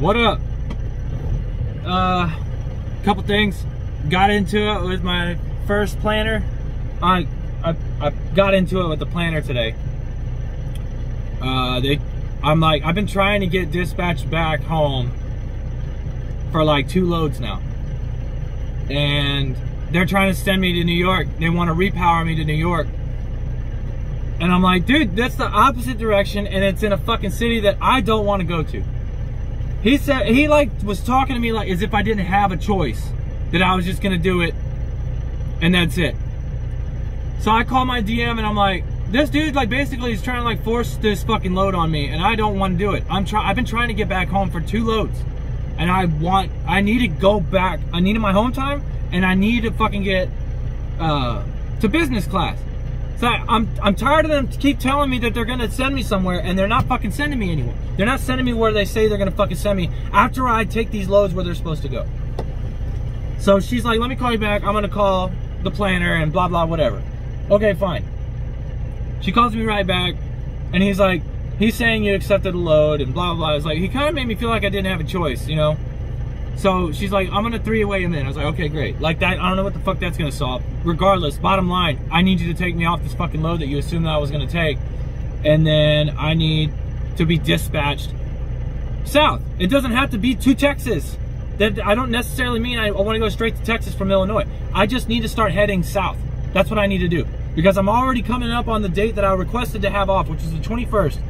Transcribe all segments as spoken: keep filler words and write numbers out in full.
What up? Uh, couple things. Got into it with my first planner. I I, I got into it with the planner today. Uh, they, I'm like, I've been trying to get dispatched back home for like two loads now, and they're trying to send me to New York. They want to repower me to New York. And I'm like, dude, that's the opposite direction, and it's in a fucking city that I don't want to go to. He said, he like was talking to me like as if I didn't have a choice, that I was just gonna do it, and that's it. So I call my D M and I'm like, this dude like basically is trying to like force this fucking load on me, and I don't want to do it. I'm try I've been trying to get back home for two loads, and I want, I need to go back. I needed my home time, and I need to fucking get uh, to business class. So I, I'm I'm tired of them keep telling me that they're gonna send me somewhere, and they're not fucking sending me anywhere. They're not sending me where they say they're gonna fucking send me after I take these loads where they're supposed to go. So she's like, let me call you back. I'm gonna call the planner and blah blah whatever. Okay, fine. She calls me right back, and he's like, he's saying you accepted a load and blah blah. It's like, he kind of made me feel like I didn't have a choice, you know. So she's like, I'm gonna three away a minute. I was like, okay, great. Like that, I don't know what the fuck that's gonna solve. Regardless, bottom line, I need you to take me off this fucking load that you assumed that I was gonna take, and then I need to be dispatched south. It doesn't have to be to Texas. That I don't necessarily mean I, I want to go straight to Texas from Illinois. I just need to start heading south. That's what I need to do, because I'm already coming up on the date that I requested to have off, which is the twenty-first.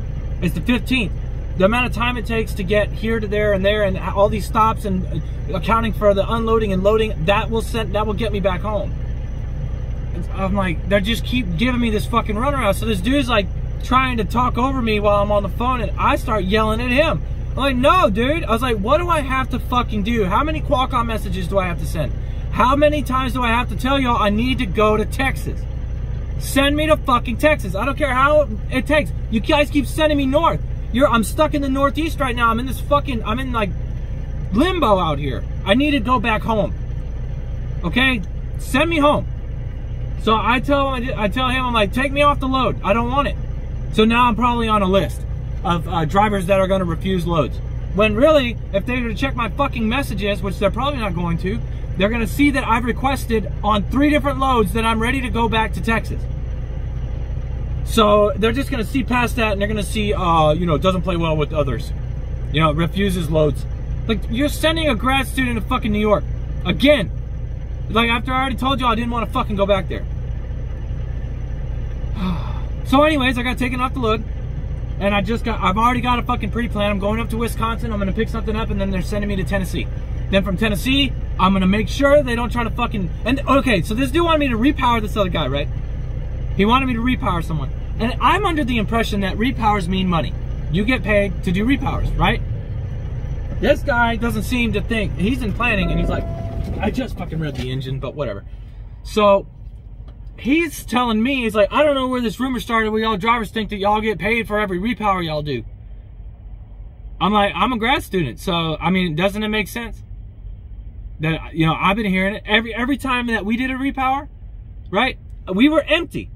It's the fifteenth. The amount of time it takes to get here to there and there, and all these stops, and accounting for the unloading and loading, that will send, that will get me back home. And I'm like, they just keep giving me this fucking runaround. So this dude's like trying to talk over me while I'm on the phone, and I start yelling at him. I'm like, no, dude. I was like, what do I have to fucking do? How many Qualcomm messages do I have to send? How many times do I have to tell y'all I need to go to Texas? Send me to fucking Texas. I don't care how it takes. You guys keep sending me north. You're, I'm stuck in the Northeast right now. I'm in this fucking, I'm in like limbo out here. I need to go back home. Okay? Send me home. So I tell, I tell him, I'm like, take me off the load. I don't want it. So now I'm probably on a list of uh, drivers that are going to refuse loads. When really, if they were to check my fucking messages, which they're probably not going to, they're going to see that I've requested on three different loads that I'm ready to go back to Texas. So they're just gonna see past that, and they're gonna see, uh, you know, doesn't play well with others. You know, refuses loads. Like, you're sending a grad student to fucking New York. Again. Like, after I already told you I didn't want to fucking go back there. So anyways, I got taken off the load. And I just got, I've already got a fucking pre-plan. I'm going up to Wisconsin, I'm gonna pick something up, and then they're sending me to Tennessee. Then from Tennessee, I'm gonna make sure they don't try to fucking, and okay, so this dude wanted me to repower this other guy, right? He wanted me to repower someone. And I'm under the impression that repowers mean money. You get paid to do repowers, right? This guy doesn't seem to think, he's in planning, and he's like, I just fucking read the engine, but whatever. So he's telling me, he's like, I don't know where this rumor started where y'all drivers think that y'all get paid for every repower y'all do. I'm like, I'm a grad student, so I mean, doesn't it make sense? That, you know, I've been hearing it. Every, every time that we did a repower, right, we were empty.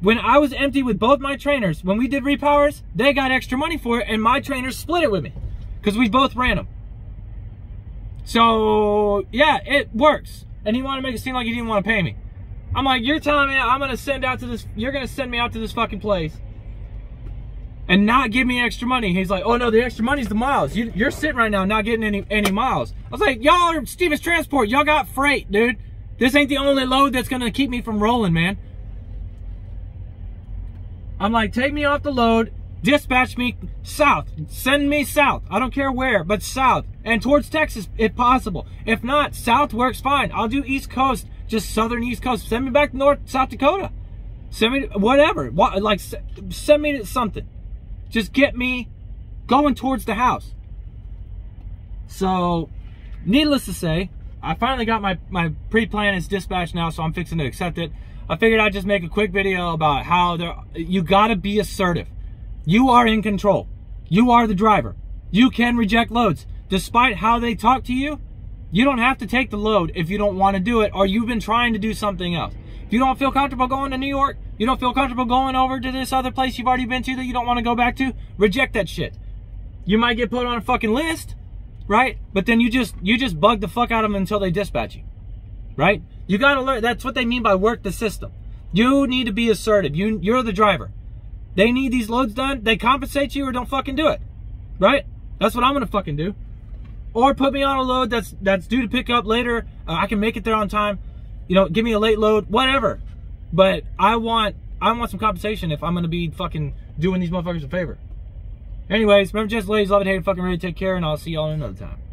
When I was empty with both my trainers, when we did repowers, they got extra money for it, and my trainers split it with me because we both ran them. So, yeah, it works. And he wanted to make it seem like he didn't want to pay me. I'm like, you're telling me I'm going to send out to this, you're going to send me out to this fucking place and not give me extra money. He's like, oh no, the extra money's the miles. You, you're sitting right now not getting any, any miles. I was like, y'all are Stevens Transport. Y'all got freight, dude. This ain't the only load that's going to keep me from rolling, man. I'm like, take me off the load, dispatch me south, send me south. I don't care where, but south and towards Texas if possible. If not, south works fine. I'll do East Coast, just southern East Coast. Send me back to North South Dakota. Send me whatever. What, like, send me to something. Just get me going towards the house. So, needless to say, I finally got my, my pre-plan is dispatched now, so I'm fixing to accept it. I figured I'd just make a quick video about how there, you gotta be assertive. You are in control. You are the driver. You can reject loads. Despite how they talk to you, you don't have to take the load if you don't want to do it, or you've been trying to do something else. If you don't feel comfortable going to New York, you don't feel comfortable going over to this other place you've already been to that you don't want to go back to, reject that shit. you might get put on a fucking list, right? But then you just you just bug the fuck out of them until they dispatch you, right? You gotta learn. That's what they mean by work the system. You need to be assertive. You you're the driver. They need these loads done. They compensate you or don't fucking do it, right? That's what I'm gonna fucking do. Or put me on a load that's that's due to pick up later. Uh, I can make it there on time. You know, give me a late load, whatever. But I want I want some compensation if I'm gonna be fucking doing these motherfuckers a favor. Anyways, remember, just ladies, love it, hate it, fucking ready, take care, and I'll see y'all another time.